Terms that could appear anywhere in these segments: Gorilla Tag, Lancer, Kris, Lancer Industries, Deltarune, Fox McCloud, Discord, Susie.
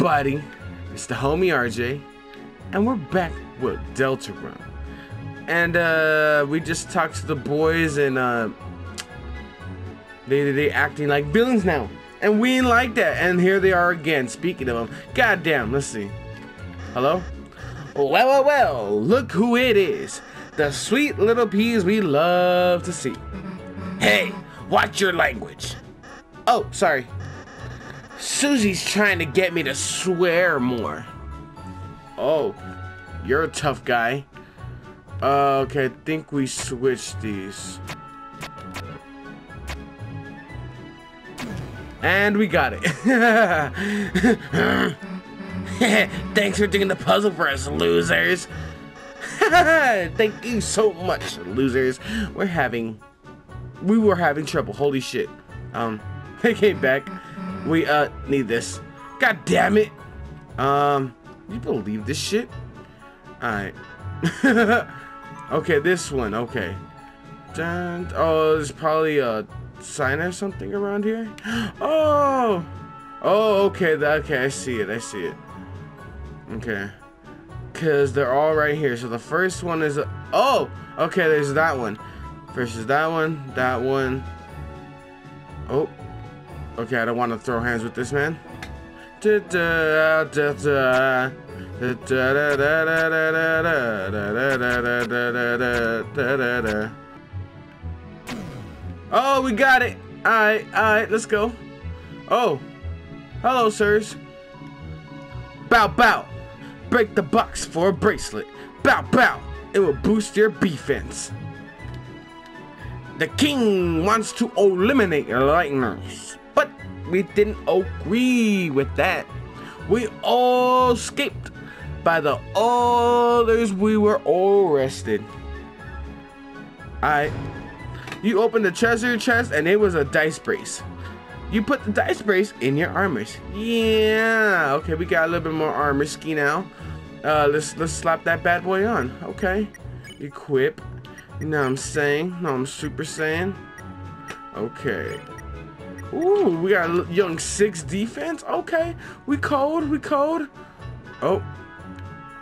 buddy. It's the homie RJ, and we're back with Deltarune. And we just talked to the boys, and they acting like villains now, and we ain't like that. And here they are again. Speaking of them, goddamn. Let's see. Hello. Well, look who it is. The sweet little peas we love to see. Hey, watch your language. Oh, sorry. Susie's trying to get me to swear more. Oh, you're a tough guy. Okay, I think we switched these. And we got it. Thanks for doing the puzzle for us, losers. Thank you so much, losers. We were having trouble. Holy shit. They came back. We need this. God damn it. You believe this shit? Alright. Okay, this one, okay. And, oh, there's probably a sign or something around here. Oh! Oh, okay, okay, I see it. Okay, because they're all right here. So the first one is a, oh, okay, there's that one versus that one, that one. Oh, okay, I don't want to throw hands with this man. Oh, we got it. All right, let's go. Oh, hello, sirs. Bow, bow. Break the box for a bracelet. Bow, bow. It will boost your defense. The king wants to eliminate lightners, but we didn't agree with that. We all escaped. By the others, we were all arrested. Alright. You opened the treasure chest and it was a dice brace. You put the dice brace in your armors. Yeah. Okay, we got a little bit more armor ski now. Let's slap that bad boy on. Okay. Equip. You know what I'm saying? No, I'm super saying. Okay. Ooh, we got a young 6 defense. Okay. We cold. Oh.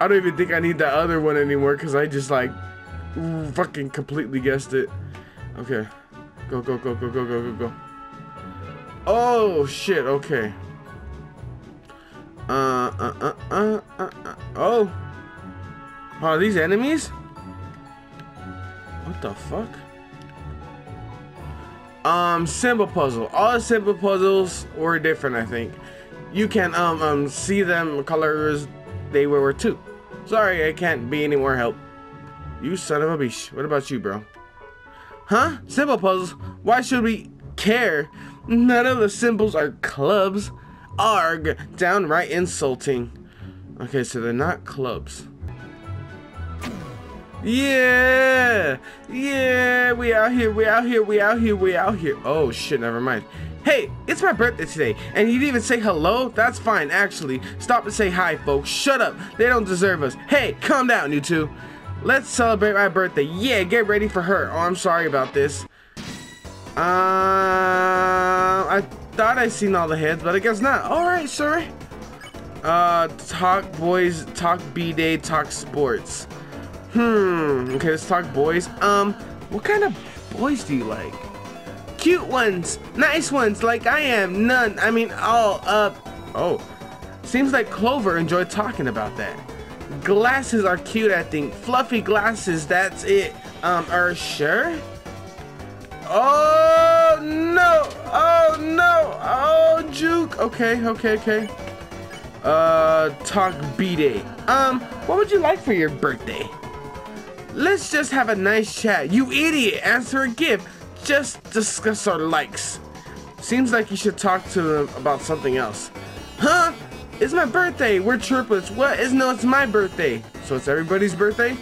I don't even think I need that other one anymore because I just like fucking completely guessed it. Okay. Go. Oh shit, okay. Oh. Are these enemies? What the fuck? Symbol puzzle. All symbol puzzles were different, I think. You can see them colors they were too. Sorry, I can't be any more help. You son of a bitch. What about you, bro? Huh? Symbol puzzles? Why should we care? None of the symbols are clubs. Arg, downright insulting. Okay, so they're not clubs. Yeah, we out here. Oh shit, never mind. Hey, it's my birthday today, and you didn't even say hello? That's fine, actually. Stop and say hi, folks. Shut up, they don't deserve us. Hey, calm down, you two. Let's celebrate my birthday. Yeah, get ready for her. Oh, I'm sorry about this. I thought I seen all the heads, but I guess not. Alright, sir. Talk boys, talk B-Day, talk sports. Okay, let's talk boys. What kind of boys do you like? Cute ones, nice ones, like I am, none. I mean, all up. Oh, seems like Clover enjoyed talking about that. Glasses are cute, I think. Fluffy glasses, that's it. Are sure? Oh no! Oh no! Oh juke! Okay. Talk B-Day. What would you like for your birthday? Let's just have a nice chat. You idiot! Answer a gift. Just discuss our likes. Seems like you should talk to them about something else. Huh? It's my birthday. We're triplets. What? No, it's my birthday. So it's everybody's birthday?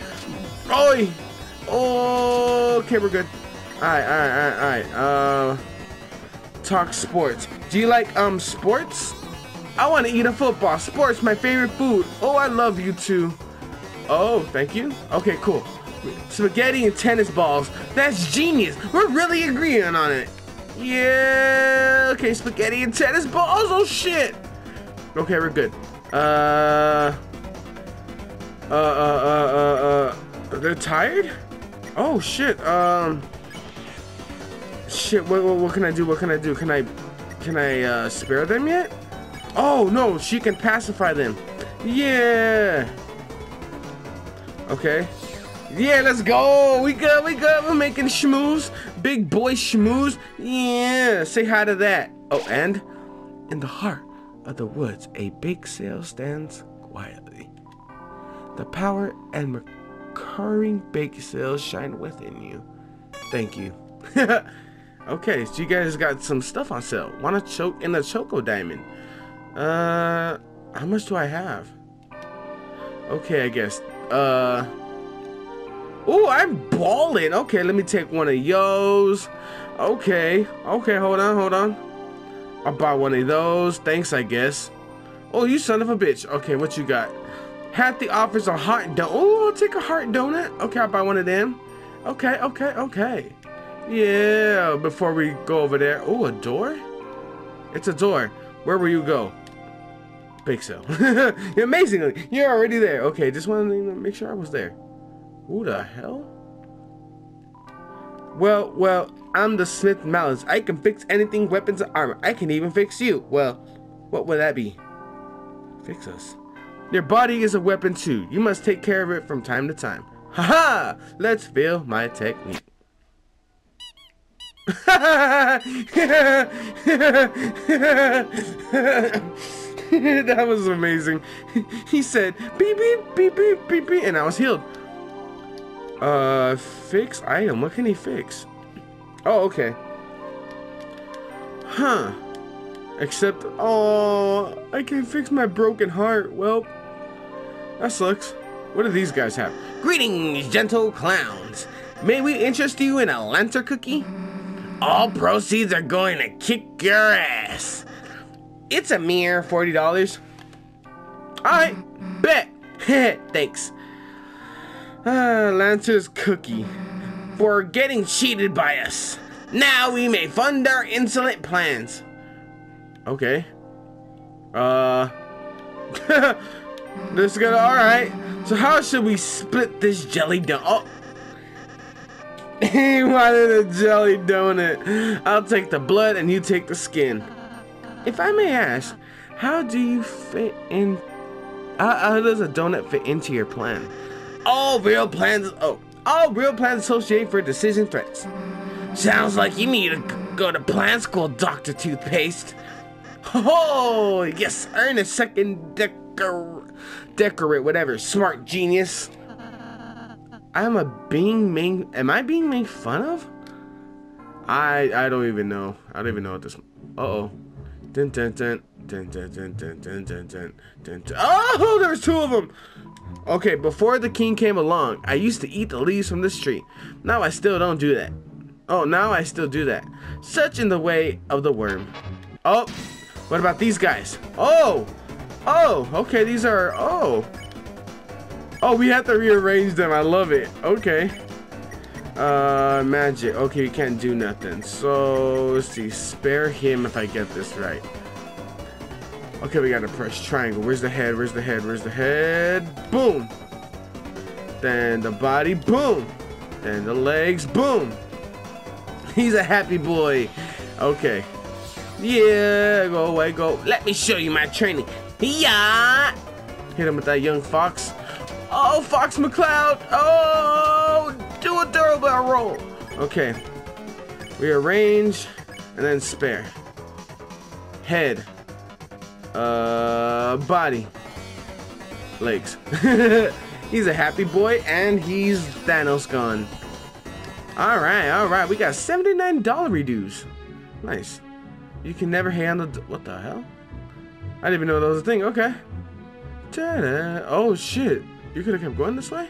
Oi! Oh, okay, we're good. Alright. Talk sports. Do you like, sports? I want to eat a football. Sports, my favorite food. Oh, I love you too. Oh, thank you. Okay, cool. Spaghetti and tennis balls. That's genius. We're really agreeing on it. Yeah. Okay, spaghetti and tennis balls. Oh, shit. Okay, we're good. They're tired? Oh, shit. Shit, what can I do? What can I do? Can I spare them yet? Oh, no, she can pacify them. Yeah. Okay. Yeah, let's go. We good, we good. We're making schmooze. Big boy schmooze. Yeah. Say hi to that. Oh, and in the heart of the woods, a big sail stands quietly. The power and recurring big sails shine within you. Thank you. Okay, so you guys got some stuff on sale. Want to choke in a choco diamond? How much do I have? Okay, I guess. Oh, I'm balling. Okay, let me take one of yo's. Okay, okay, hold on, hold on. I'll buy one of those. Thanks, I guess. Oh, you son of a bitch. Okay, what you got? Half the offers are heart donut. Oh, I'll take a heart donut. Okay, I'll buy one of them. Okay, okay, okay. Yeah, before we go over there. Oh, a door? It's a door. Where will you go? Big sale. Amazingly, you're already there. Okay, just wanted to make sure I was there. Who the hell? Well, well, I'm the Smith Mallets. I can fix anything, weapons and armor. I can even fix you. Well, what would that be? Fix us. Your body is a weapon too. You must take care of it from time to time. Haha! Let's feel my technique. That was amazing. He said, beep, beep, beep, beep, beep, beep, and I was healed. Fix item. What can he fix? Oh, okay. Huh. Except, oh, I can't fix my broken heart. Well, that sucks. What do these guys have? Greetings, gentle clowns. May we interest you in a Lancer cookie? All proceeds are going to kick your ass. It's a mere $40. I bet. Thanks. Lancer's cookie for getting cheated by us. Now we may fund our insolent plans. Okay. This is gonna, all right. So how should we split this jelly donut? Oh. He wanted a jelly donut. I'll take the blood and you take the skin. If I may ask, how do you fit in? How does a donut fit into your plan? All real plans associate for decision threats. Sounds like you need to go to plan school, Dr. Toothpaste. Oh, yes, earn a second decorate, whatever, smart genius. Am I being made fun of? I don't even know. I don't even know what this. Uh-oh. Dun, dun, dun, dun, dun, dun, dun, dun, dun, dun, dun. Oh, there's two of them. Okay, before the king came along, I used to eat the leaves from this tree. Now I still don't do that. Oh, now I still do that. Such in the way of the worm. Oh, what about these guys? Oh, oh, okay, these are, oh. Oh, we have to rearrange them, I love it. Okay. Magic. Okay, you can't do nothing. So, let's see, spare him if I get this right. Okay, we gotta press triangle. Where's the head? Where's the head? Where's the head? Boom! Then the body, boom! Then the legs, boom! He's a happy boy. Okay. Yeah, go away, go. Let me show you my training. Yeah! Hit him with that young fox. Oh, Fox McCloud! Oh! Do a throwback roll! Okay. Rearrange, and then spare. Head. Body. Legs. He's a happy boy, and he's Thanos gone. Alright, alright. We got $79 reduce. Nice. You can never handle... What the hell? I didn't even know that was a thing. Okay. Ta-da. Oh, shit. You could have kept going this way?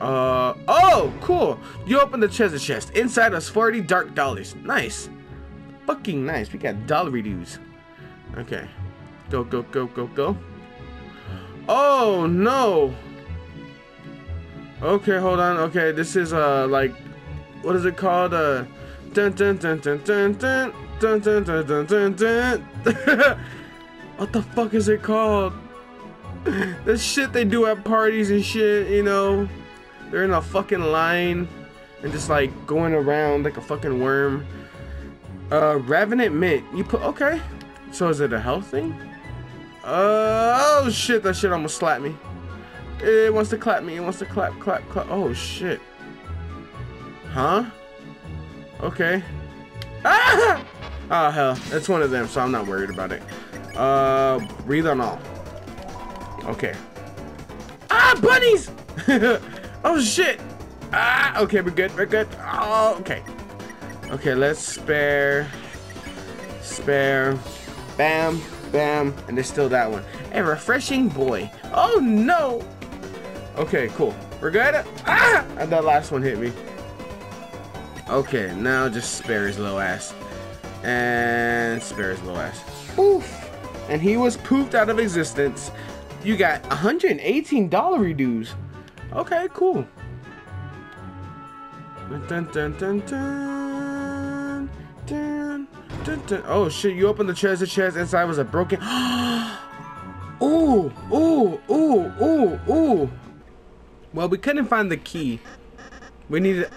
Oh, cool. You open the treasure chest. Inside us $40 dark dollars. Nice. Fucking nice. We got dollar reduce. Okay. Go, go, go, go, go. Oh, no. Okay, hold on. Okay, this is, like, what is it called? Dun, dun, dun, dun, dun, dun, dun, dun, dun, dun, dun, dun. What the fuck is it called? The shit they do at parties and shit, you know? They're in a fucking line and just like going around like a fucking worm. Ravenant mint. You put, okay. So is it a health thing? Oh shit, that shit almost slapped me. It wants to clap me. It wants to clap, clap, clap. Oh shit. Huh? Okay. Ah! Oh hell, it's one of them, so I'm not worried about it. Breathe on all. Okay. Ah, bunnies! Oh shit! Ah, okay, we're good, we're good. Oh, okay. Okay, let's spare. Spare. Bam, bam, and there's still that one. A refreshing boy. Oh no! Okay, cool. We're good? Ah! And that last one hit me. Okay, now just spare his little ass. And spare his little ass. Poof! And he was poofed out of existence. You got $118 reduce. Okay, cool. Dun, dun, dun, dun, dun, dun, dun. Oh shit, you opened the chest. The chest inside was a broken. Ooh, ooh, ooh, ooh, ooh. Well, we couldn't find the key. We needed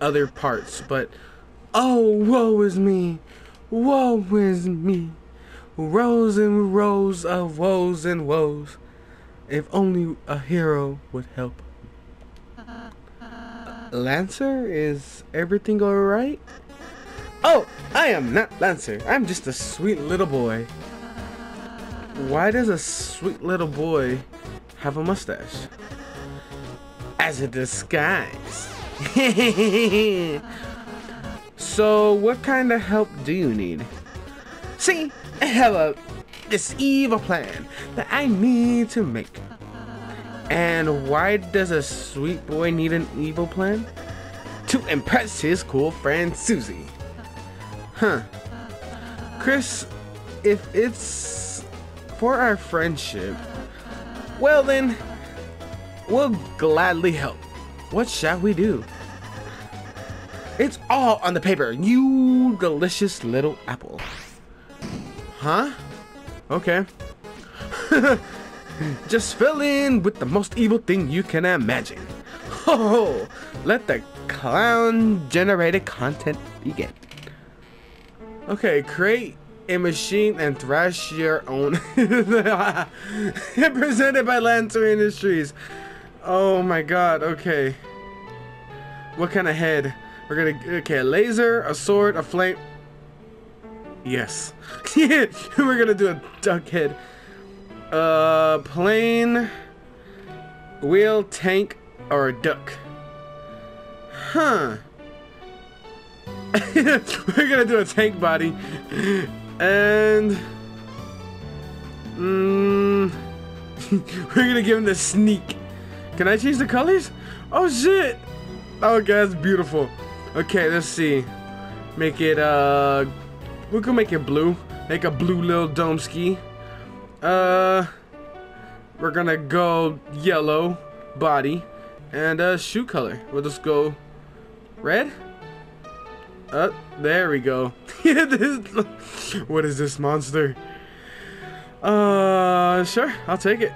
other parts, but. Oh, woe is me. Woe is me. Rows and rows of woes and woes. If only a hero would help. Lancer, is everything alright? Oh, I am not Lancer. I'm just a sweet little boy. Why does a sweet little boy have a mustache? As a disguise. So, what kind of help do you need? See? I have this evil plan that I need to make. And why does a sweet boy need an evil plan? To impress his cool friend Susie. Huh. Kris, if it's for our friendship, well then, we'll gladly help. What shall we do? It's all on the paper, you delicious little apple. Huh? Okay. Just fill in with the most evil thing you can imagine. Ho! Let the clown-generated content begin. Okay, create a machine and thrash your own. Presented by Lancer Industries. Oh my god, okay. What kind of head? We're gonna... Okay, a laser, a sword, a flame... Yes. We're gonna do a duck head. Plane, wheel, tank, or a duck. Huh. We're gonna do a tank body. And... We're gonna give him the sneak. Can I change the colors? Oh shit! Oh god, that's beautiful. Okay, let's see. Make it, we can make it blue. Make a blue little dome ski. We're gonna go yellow body and shoe color. We'll just go red. There we go. What is this monster? Sure, I'll take it.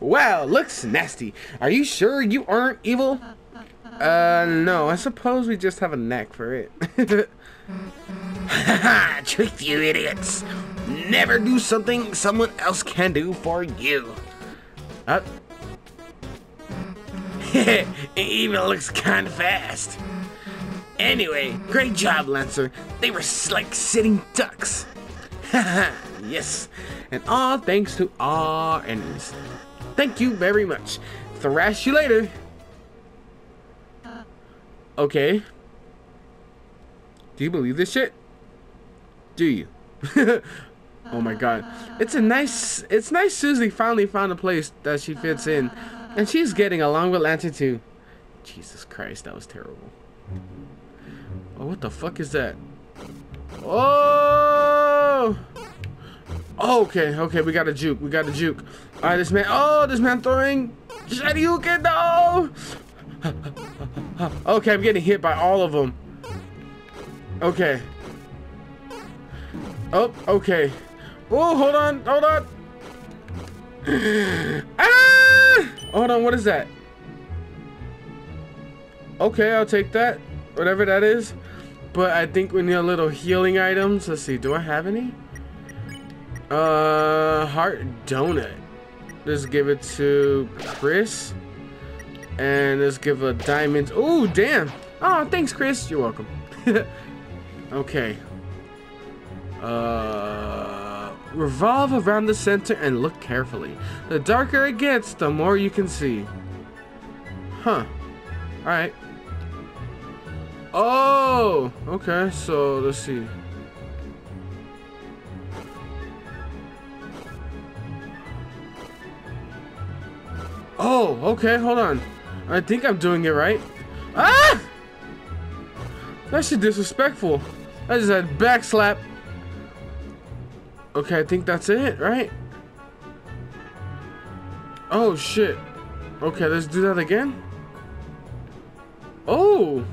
Wow, looks nasty. Are you sure you aren't evil? No, I suppose we just have a knack for it. Haha, tricked you idiots. Never do something someone else can do for you. It even looks kind of fast. Anyway, great job, Lancer. They were like sitting ducks. Haha, yes. And all thanks to our enemies. Thank you very much. Thrash you later. Okay. Do you believe this shit? Do you? Oh my god. It's nice Susie finally found a place that she fits in. And she's getting along with Lancer too. Jesus Christ, that was terrible. Oh, what the fuck is that? Oh! Okay, okay, we got a juke. We got a juke. Alright, this man. Oh, this man throwing Shoryuken, no! Okay, I'm getting hit by all of them. Okay. Oh, okay. Oh, hold on, hold on. Ah! Hold on, what is that? Okay, I'll take that. Whatever that is. But I think we need a little healing items. Let's see, do I have any? Heart donut. Let's give it to Kris. And let's give a diamond. Oh, damn. Oh, thanks, Kris. You're welcome. Okay. Revolve around the center and look carefully. The darker it gets, the more you can see. Huh. Alright. Oh! Okay, so let's see. Oh, okay, hold on. I think I'm doing it right. Ah! That shit disrespectful. I just had back slap. Okay, I think that's it, right? Oh, shit. Okay, let's do that again. Oh!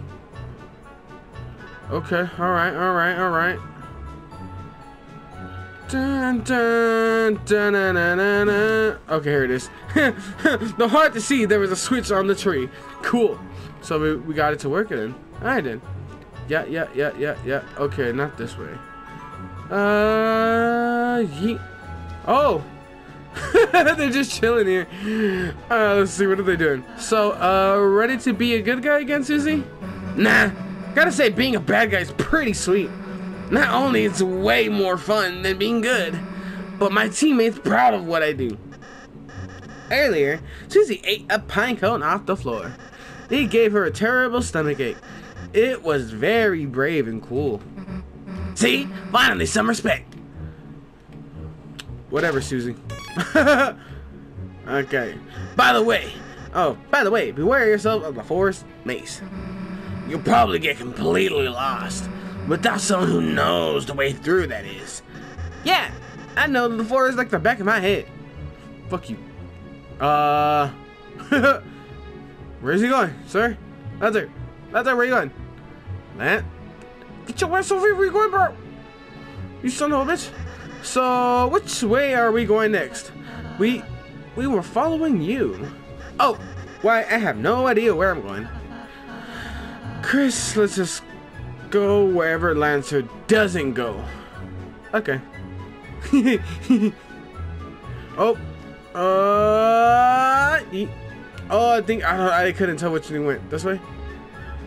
Okay, alright, alright, alright. Dun, dun, dun, dun, dun, dun, dun. Okay, here it is. No, hard to see, there was a switch on the tree. Cool. So we got it to work then. Alright then. Yeah, yeah, yeah, yeah, yeah. Okay, not this way. Yeet. Oh! They're just chilling here. Let's see, what are they doing? So, ready to be a good guy again, Susie? Nah. Gotta say, being a bad guy is pretty sweet. Not only it's way more fun than being good, but my teammates proud of what I do. Earlier, Susie ate a pine cone off the floor. It gave her a terrible stomach ache. It was very brave and cool. See? Finally, some respect. Whatever, Susie. Okay. By the way, beware yourself of the forest maze. You'll probably get completely lost without someone who knows the way through, that is. Yeah, I know the forest like the back of my head. Fuck you. Where's he going, sir? Lancer. Lancer, where you going? Lan? Get your ass over here, where you going, bro? You son of a bitch. So, which way are we going next? We were following you. Oh, why, I have no idea where I'm going. Kris, let's just go wherever Lancer doesn't go. Okay. Oh. Oh, I think, I couldn't tell which one went. This way?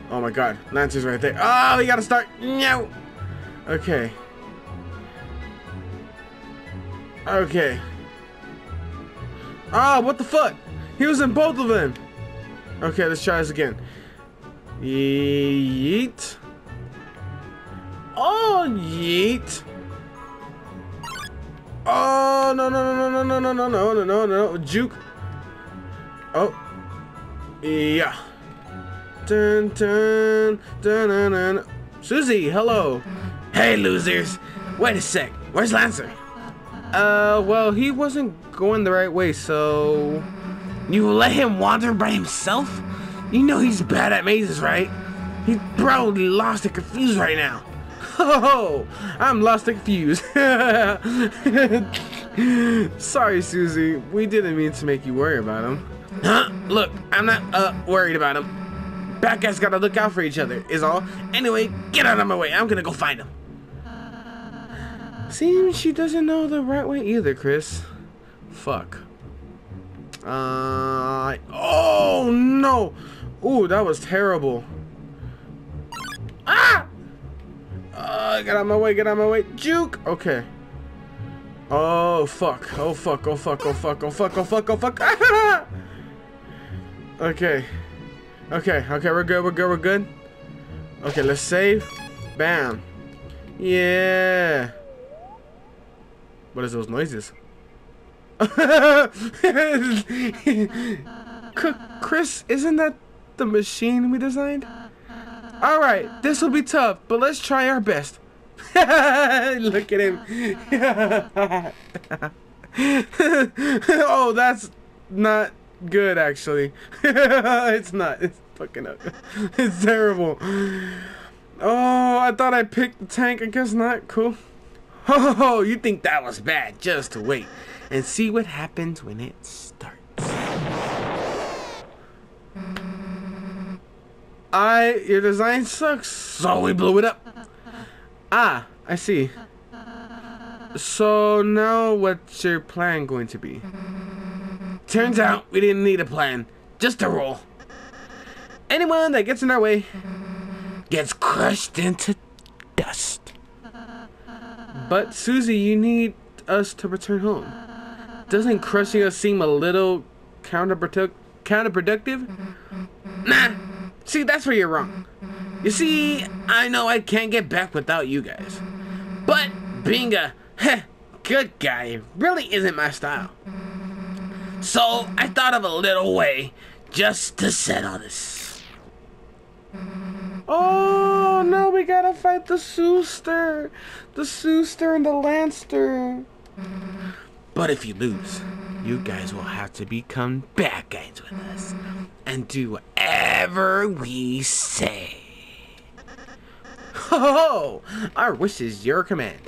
Oh my god, Lancer's right there. Oh, we gotta start. No. Okay. Okay. Ah, oh, what the fuck? He was in both of them. Okay, let's try this again. Yeet. Oh, yeet. Oh, no, no, no, no, no, no, no, no, no, no, no, juke. Oh. Yeah. Dun, dun, dun, dun, dun. Susie, hello. Hey, losers. Wait a sec. Where's Lancer? Well, he wasn't going the right way, so... You let him wander by himself? You know he's bad at mazes, right? He's probably lost and confused right now. Oh, I'm lost and confused. Sorry, Susie. We didn't mean to make you worry about him. Huh? Look, I'm not, worried about him. Bad guys gotta look out for each other, is all. Anyway, get out of my way. I'm gonna go find him. Seems she doesn't know the right way either, Kris. Fuck. Oh, no. Ooh, that was terrible. Ah! Get out of my way, get out of my way. Juke! Okay. Oh, fuck. Oh, fuck. Oh, fuck. Oh, fuck. Oh, fuck. Oh, fuck. Oh, fuck. Ah! Okay. Okay, okay, we're good, we're good, we're good. Okay, let's save. Bam. Yeah. What is those noises? Kris, isn't that the machine we designed? Alright, this will be tough, but let's try our best. Look at him. Oh, that's not... good, actually. It's not. It's fucking up. It's terrible. Oh, I thought I picked the tank. I guess not. Cool. Oh, you think that was bad? Just wait and see what happens when it starts. Your design sucks, so we blew it up. Ah, I see. So now what's your plan going to be? Turns out we didn't need a plan, just a rule. Anyone that gets in our way gets crushed into dust. But Susie, you need us to return home. Doesn't crushing us seem a little counterproductive? Nah, see, that's where you're wrong. You see, I know I can't get back without you guys. But being a good guy really isn't my style. So I thought of a little way just to settle this. Oh, no, we gotta fight the Suster. The Suster and the Lancer. But if you lose, you guys will have to become bad guys with us and do whatever we say. Ho ho! Our wish is your command.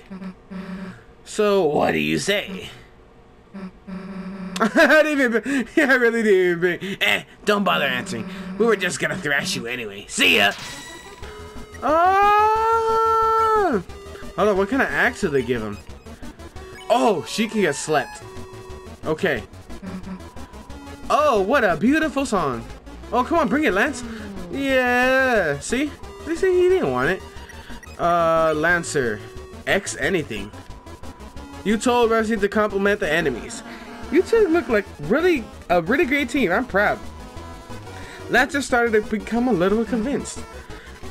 So, what do you say? I really didn't even bring. Don't bother answering. We were just gonna thrash you anyway. See ya! Oh! Hold on, what kind of axe do they give him? Oh, she can get slept. Okay. Oh, what a beautiful song. Oh, come on, bring it, Lance. Yeah, see? They say he didn't want it. Lancer, X anything. You told Rusty to compliment the enemies. You two look like a really great team. I'm proud. Lancer started to become a little convinced.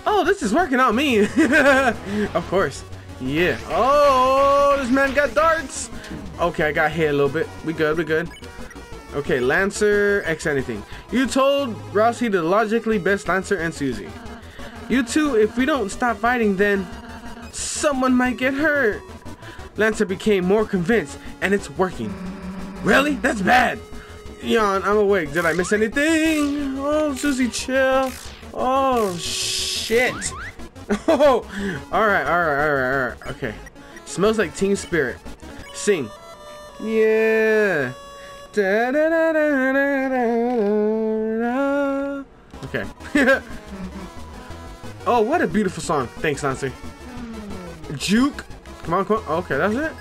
Oh, this is working on me. Of course. Yeah. Oh, this man got darts. Okay, I got hit a little bit. We good, we good. Okay, Lancer, X anything. You told Rossi to logically best Lancer and Susie. You two, if we don't stop fighting, then someone might get hurt. Lancer became more convinced, and it's working. Really? That's bad. Yawn, I'm awake. Did I miss anything? Oh, Susie, chill. Oh, shit. Oh, all right. Okay. Smells like team spirit. Sing. Yeah. Da, da, da, da, da, da, da. Okay. Oh, what a beautiful song. Thanks, Lancer. Juke. Come on, come on. Okay, that's it.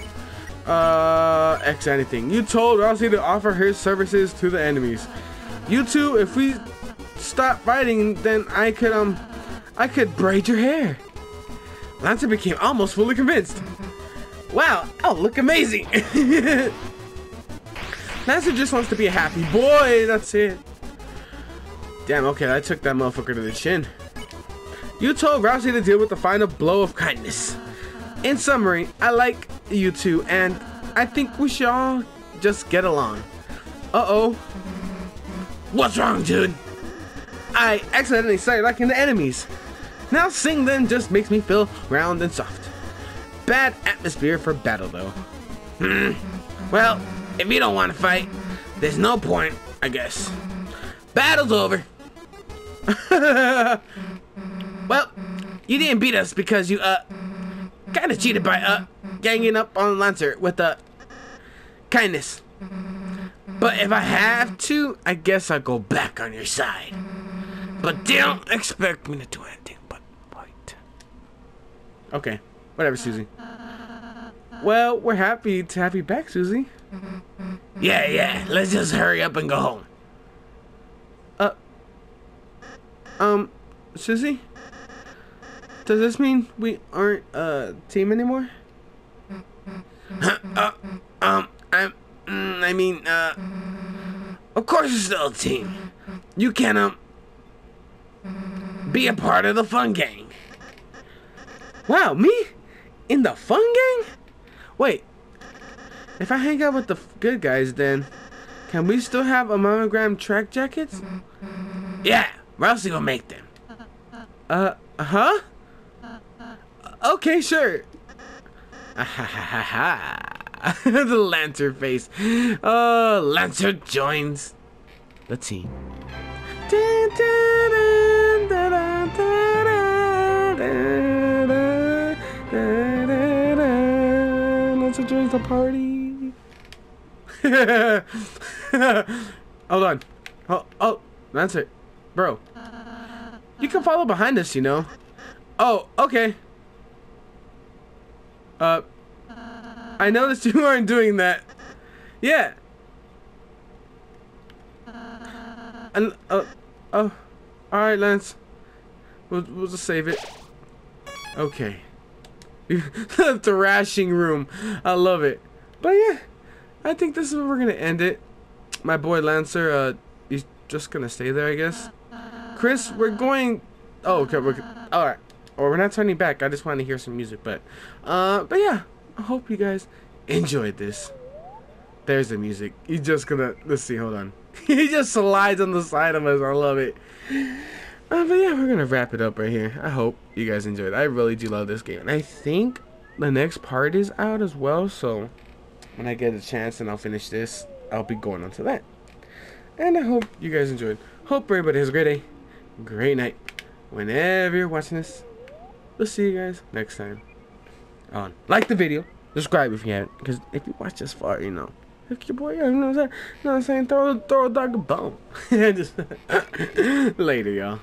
X anything. You told Rossi to offer her services to the enemies. You two, if we stop fighting, then I could braid your hair. Lancer became almost fully convinced. Wow, I'll look amazing. Lancer just wants to be a happy boy, that's it. Damn, okay, I took that motherfucker to the chin. You told Rousey to deal with the final blow of kindness. In summary, I like you two, and I think we should all just get along. Uh-oh. What's wrong, dude? I accidentally started liking the enemies. Now seeing them just makes me feel round and soft. Bad atmosphere for battle, though. Well, if you don't want to fight, there's no point, I guess. Battle's over. Well, you didn't beat us because you, kind of cheated by, ganging up on Lancer with, kindness. But if I have to, I guess I'll go back on your side. But don't expect me to do anything but fight. Okay. Whatever, Susie. Well, we're happy to have you back, Susie. Yeah. Let's just hurry up and go home. Susie? Does this mean we aren't a team anymore? Of course you're still a team. You can, be a part of the fun gang. Wow, me? In the fun gang? Wait, if I hang out with the good guys, then can we still have a monogram track jackets? Yeah, Rousey will make them. Huh? Okay, sure. The Lancer face. Lancer joins the team. Lancer joins the party. Hold on. Oh, Lancer, bro. You can follow behind us, you know. Oh, okay. I noticed you aren't doing that. Yeah. And oh, all right, Lance. We'll just save it. Okay. The thrashing room. I love it. But yeah, I think this is where we're gonna end it. My boy Lancer, he's just gonna stay there, I guess. Kris, we're going. Oh, okay. All right. Or we're not turning back. I just wanted to hear some music, but yeah. I hope you guys enjoyed this. There's the music. He's just gonna. Let's see. Hold on. He just slides on the side of us. I love it. But yeah, we're gonna wrap it up right here. I hope you guys enjoyed. I really do love this game, and I think the next part is out as well. So when I get a chance and I'll finish this, I'll be going on to that. And I hope you guys enjoyed. Hope everybody has a great day, great night, whenever you're watching this. We'll see you guys next time. On like the video, subscribe if you haven't, because if you watch this far, you know. Hook your boy up, you know what I'm saying? Throw a dog a bone. Later, y'all.